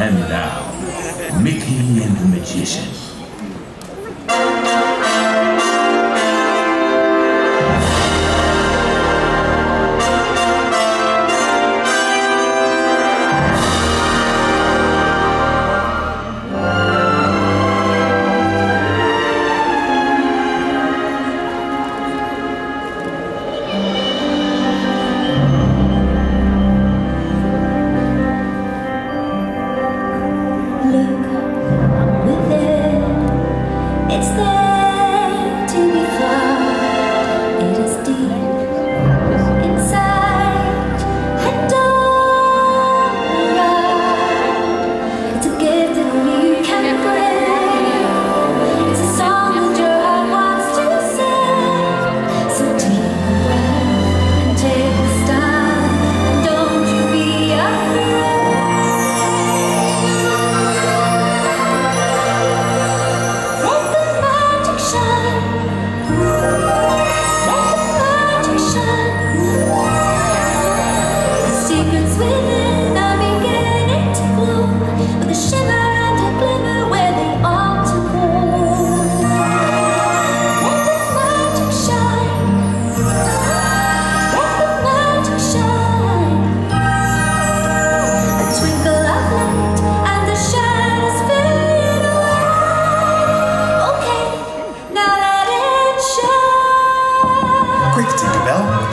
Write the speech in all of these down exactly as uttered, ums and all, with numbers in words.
And now, Mickey and the Magician.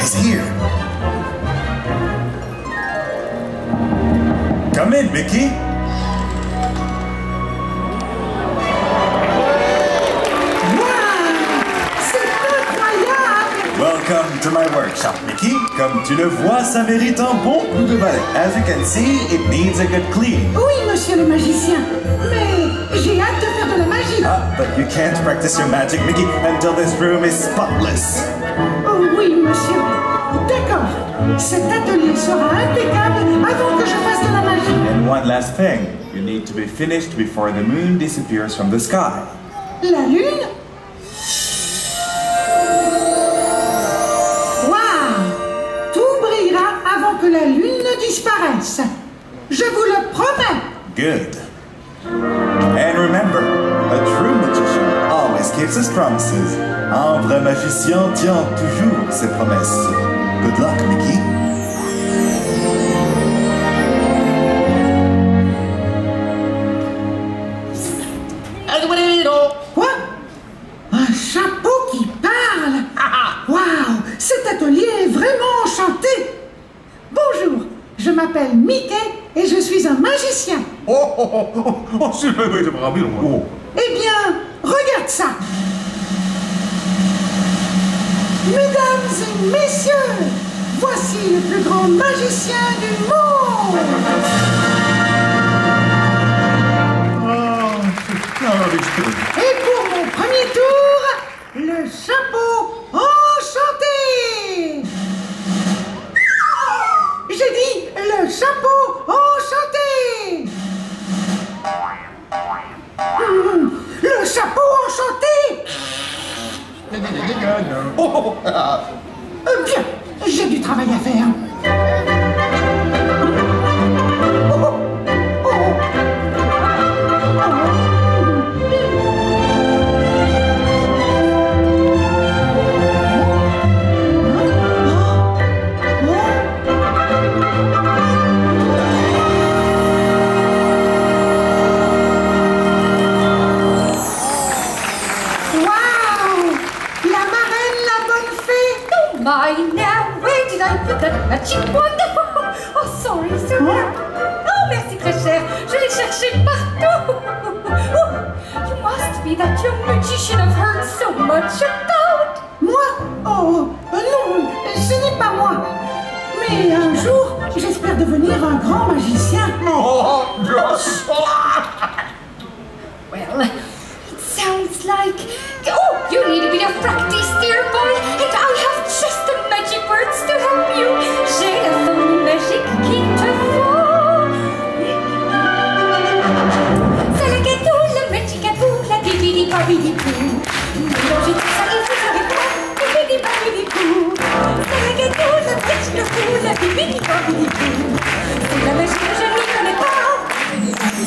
He's here. Come in, Mickey. Wow! Welcome to my workshop, Mickey. Comme tu le vois, ça mérite un bon coup de balai. As you can see, it needs a good clean. Oui, monsieur le magicien. Mais j'ai hâte de faire de la magie. Ah, but you can't practice your magic, Mickey, until this room is spotless. Oh oui, monsieur. D'accord. Cet atelier sera impeccable avant que je fasse de la magie. And one last thing. You need to be finished before the moon disappears from the sky. La lune? Wow! Tout brillera avant que la lune ne disparaisse. Je vous le promets. Good. And remember, a true magician always keeps his promises. Un vrai magicien tient toujours ses promesses. Good luck, Mickey. Quoi? Un chapeau qui parle? Waouh! Cet atelier est vraiment enchanté. Bonjour, je m'appelle Mickey et je suis un magicien. Oh, oh, oh, oh, oh, c'est vrai, c'est bravo, oh. Eh bien, regarde ça. Mesdames et messieurs, voici le plus grand magicien du monde! Et pour mon premier tour, le chapeau enchanté! J'ai dit le chapeau enchanté! Le chapeau enchanté! Oh, bien, j'ai du travail à faire. Oh, oh, oh. By now, where did I put that magic wand? Oh, sorry, sir. Oh, merci, très cher. Je l'ai cherché partout. Oh, you must be that young magician I've heard so much about. Moi? Oh, non, ce n'est pas moi. Mais un jour, j'espère devenir un grand magicien. Oh, yes. Well, it sounds like... Oh, you need a bit of practice, dear boy. And I have just the magic words to help you. J'ai la formule magique qui te faut. C'est le gâteau, le magic à bout, la dividi babidi pou. Mélangez tout ça et vous aurez quoi? Dividi babidi pou. C'est le gâteau, le magic à bout, la dividi babidi pou. C'est la magie que je n'y connais pas.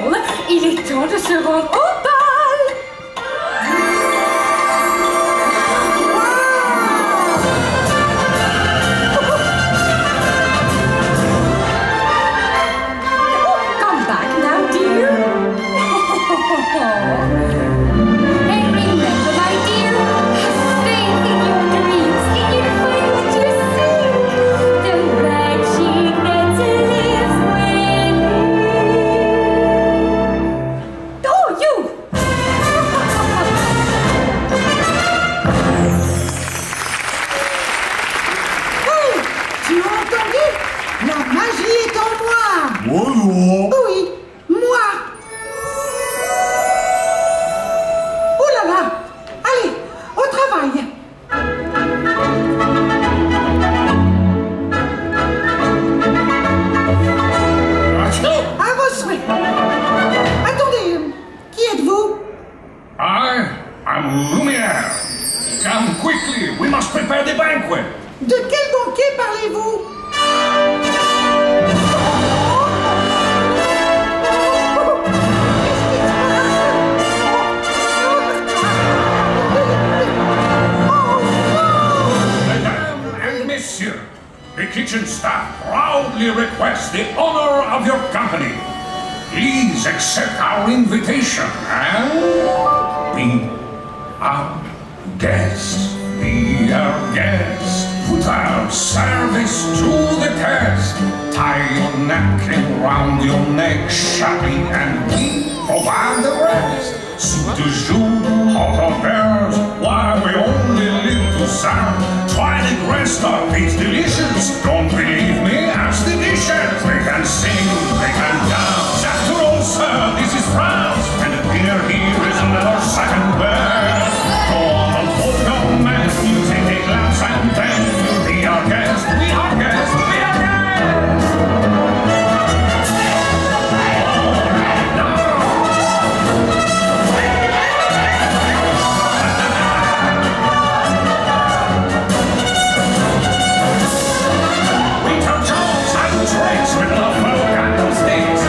ball. Il est temps de se rendre au bal. Oh, come back now, dear. And remember, my dear, faith in your dreams, in your fight to sing the magic that lives within. Oh, you! Hey, tu as entendu? La magie est en moi. Bonjour. Oui, moi. Oh là là. Allez, au travail. Let's go. À vos souhaits. Attendez, euh, qui êtes-vous? I am Lumiere. Come quickly, we must prepare the banquet. De quel banquet parlez-vous? Madame and Monsieur, the kitchen staff proudly requests the honor of your company. Please accept our invitation and be our guest. Be our guest. Put our service to the test. Tie your napkin round your neck, shopping, and we provide the rest. Soup de jour, hot or bears, why we only live to serve. Try the restaurant, it's delicious. Don't believe me, ask the dishes. They can sing, they can dance. After all, sir, this is France, and the dinner here is another second best. Go on and hold your man, you take a glass and then you'll be our guest, be our guest, be our guest. All right now. Winter Jones and Trace with love, milk and sticks.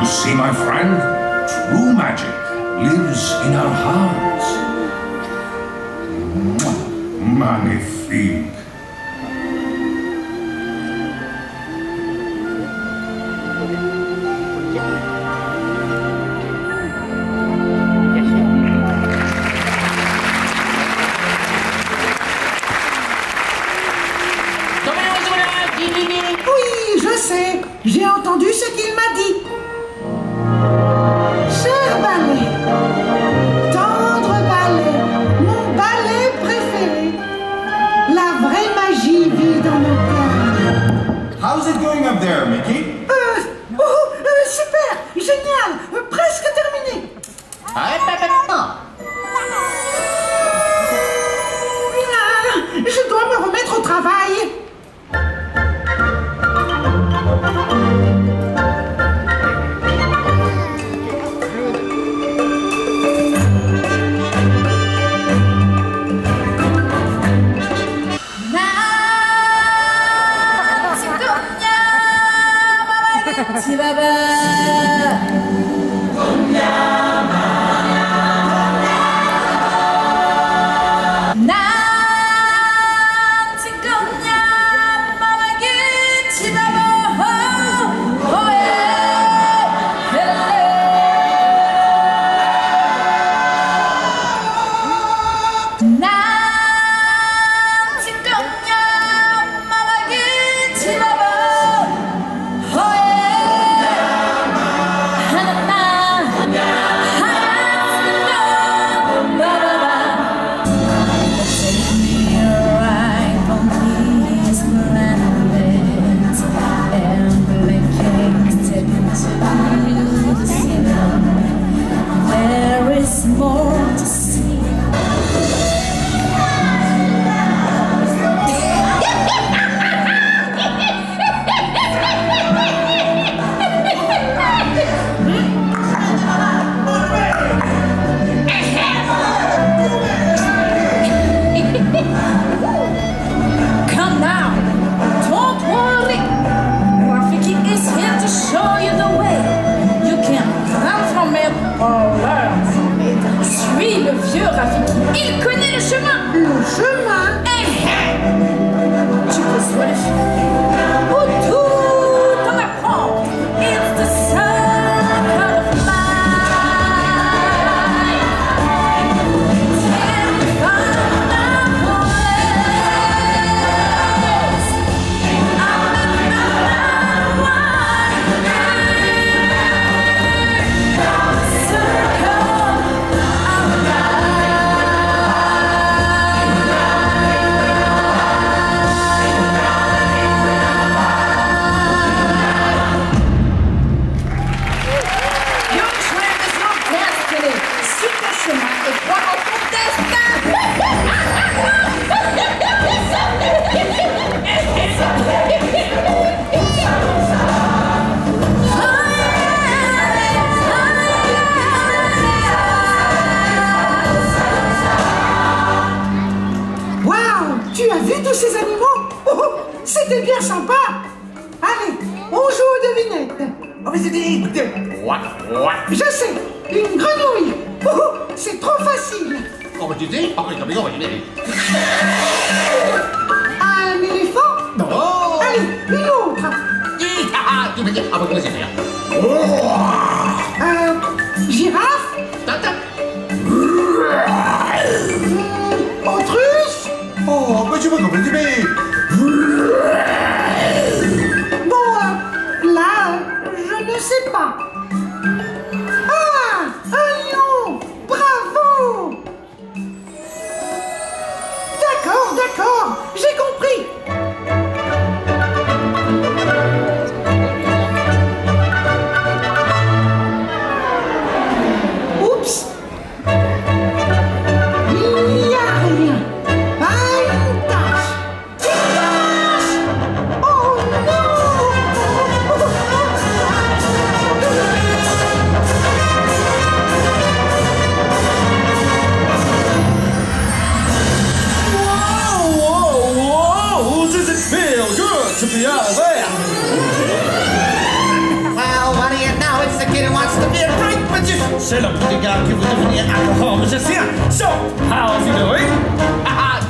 You see, my friend, true magic lives in our hearts. Magnifique. Oui, je sais, j'ai entendu ce qu'il m'a dit. Cher ballet, tendre ballet, mon ballet préféré. La vraie magie vit dans mon cœur. How's it going up there, Mickey? Euh, oh, euh, super, génial, euh, presque terminé. Ah, bah, bah, bah. Ah, je dois me remettre au travail. Oh, Shut up, you gotta give them any alcohol, but just yeah. So, how's he doing? Haha!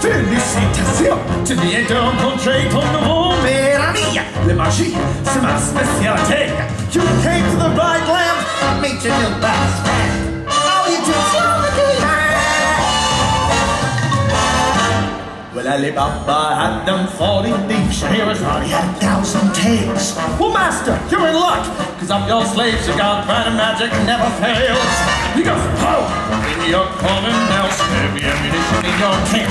Félicitations! Tu viens de rencontrer ton nouveau meilleur ami! La magie, c'est ma spécialité! You came to the right lamp, I made your new best friend! Oh, you do so good! Well, Alibaba had them forty thieves, and here is how he had a thousand takes! Well, master, you're in luck! Cause I'm your slave, so God's brand of magic never fails! You got some power in your corner now, every ammunition in your camp!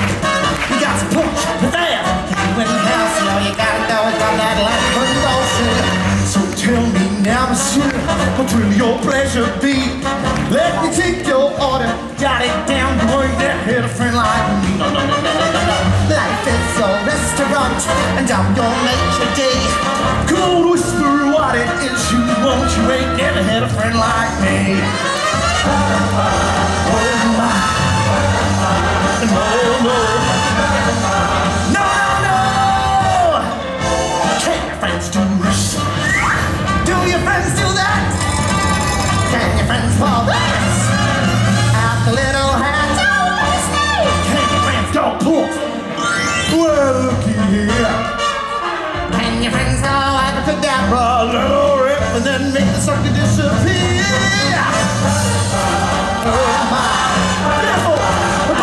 You got some punch, but there, you win the house, you know you gotta know it's on that life promotion. So tell me now, monsieur, what will your pleasure be? Let me take your order, jot it down, you ain't that hit a friend like me. No, no, no, no, no, no, no. Life is a restaurant, and I'm your maitre d'. Come on, whisper what it is you want, you ain't never hit a friend like me. Oh my, oh my, no, no. And then make the sucker disappear. Oh my, beautiful. I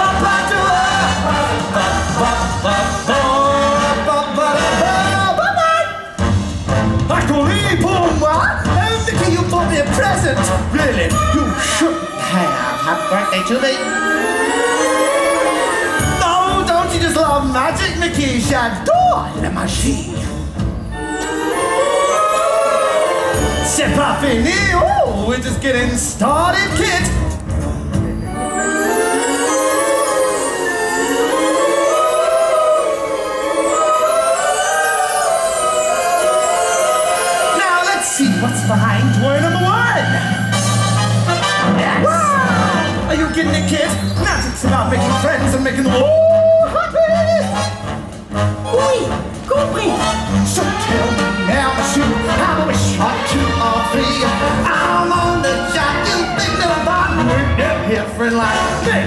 could eat more. And Mickey, you bought me a present. Really, you shouldn't have. Happy birthday to me. No, don't you just love magic, Mickey? J'adore la magie. C'est pas fini, oh, we're just getting started, kid! Now let's see what's behind toy number one! Yes! Wow. Are you getting it, kid? Magic's about making friends and making the world happy! Oui, compris! So tell me now, monsieur, I wish I could. I'm on the job, you think that I'm not working up here for like me.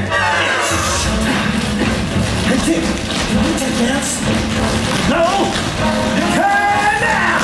Hey kid, can we take dance? No, you can now!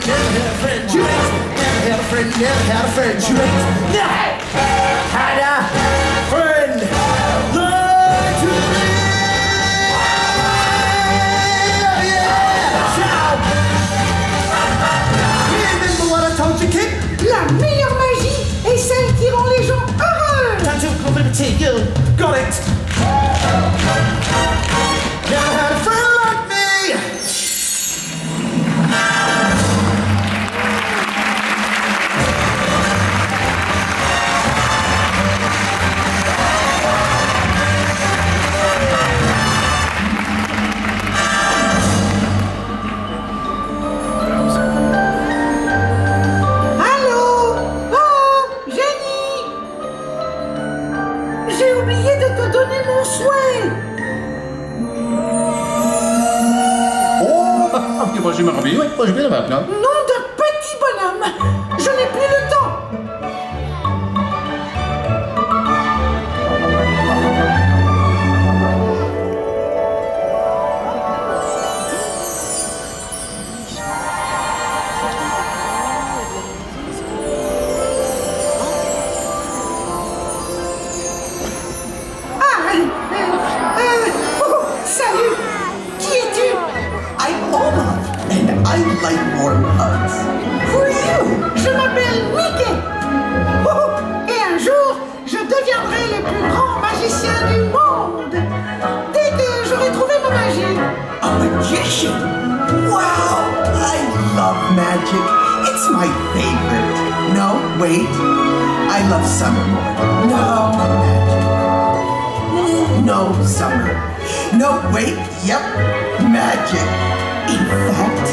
Never had a friend, you ain't never had a friend like to me. Oh yeah, ciao. Remember what I told you, kid? La meilleure magie est celle qui rend les gens heureux. Time to compliment you. Got it. Never had a friend like me. Je me réveille, ouais, je vais le rappeler. Nom de petit bonhomme, je n'ai plus le temps. That's my favorite. No, wait. I love summer more. No, magic. No, summer. No, wait. Yep, magic. In fact,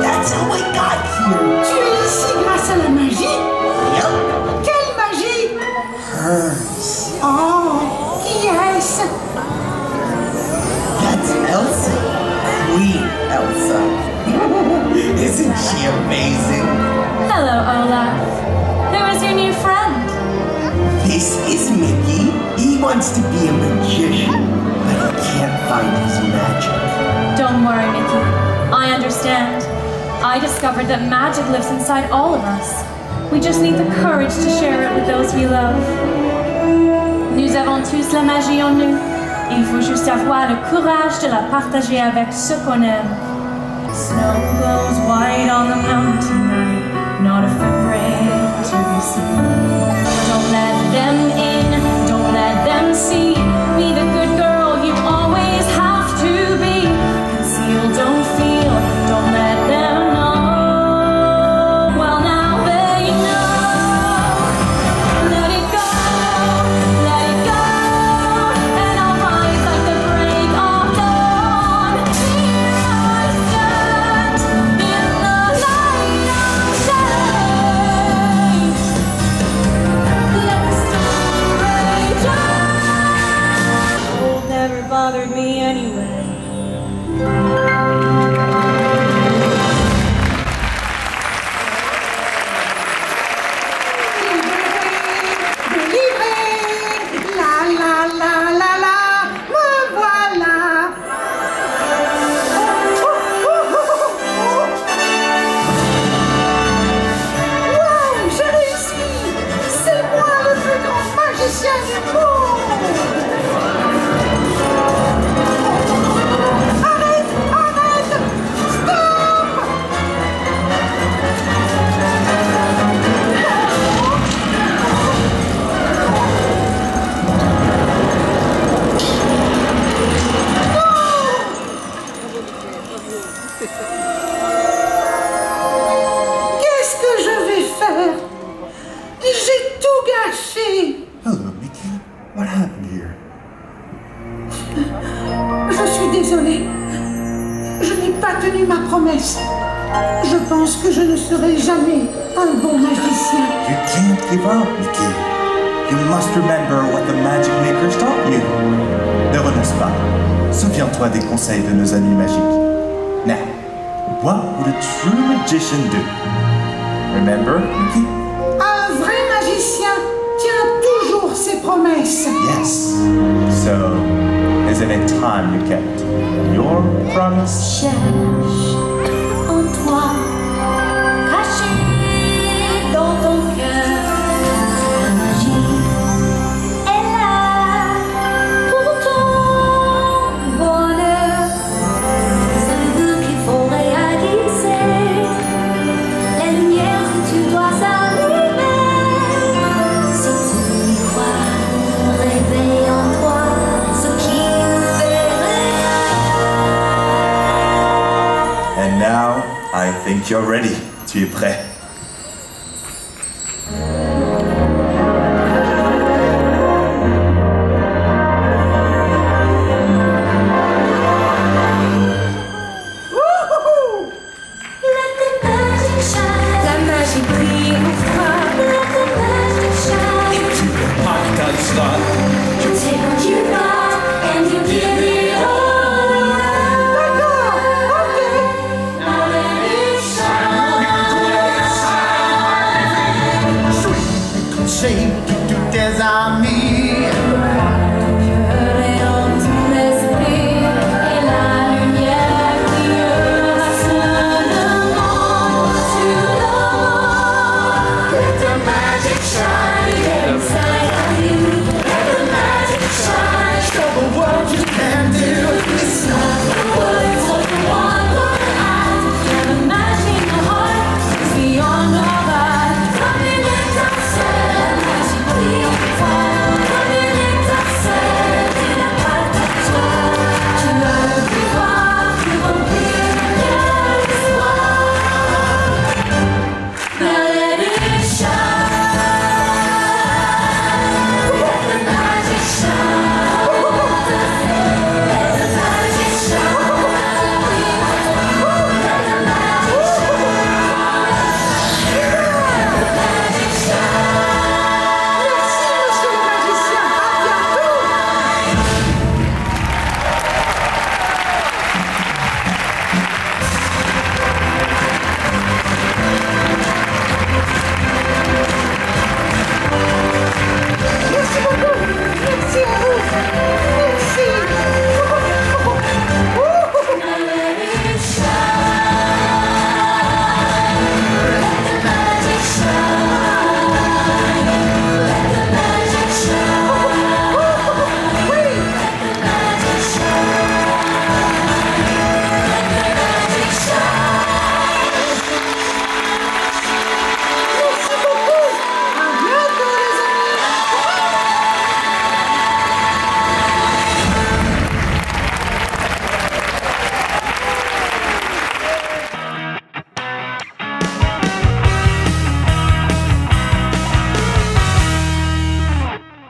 that's how I got here. Tu es ici grâce à la magie? Yep. Quelle magie? Hers. Oh, yes. That's Elsa. Queen Elsa. Isn't she amazing? Hello, Olaf. Who is your new friend? This is Mickey. He wants to be a magician, but he can't find his magic. Don't worry, Mickey. I understand. I discovered that magic lives inside all of us. We just need the courage to share it with those we love. Nous avons tous la magie en nous. Il faut juste avoir le courage de la partager avec ceux qu'on aime. Snow glows white on the mountain tonight, not a footprint to be seen. Don't let them in, don't let them see. Be the good girl you always have to be. Conceal, don't feel, don't let them know. Well, now they know. Let it go, let it go, and I'll rise like the break of dawn. Remember? Un vrai magicien tient toujours ses promesses. Yes. So, isn't it time you kept your promise? Cherche en toi, caché dans ton cœur. La magie est là pour ton bonheur. Ça veut dire qu'il faut réaliser. And now, I think you're ready. Tu es prêt?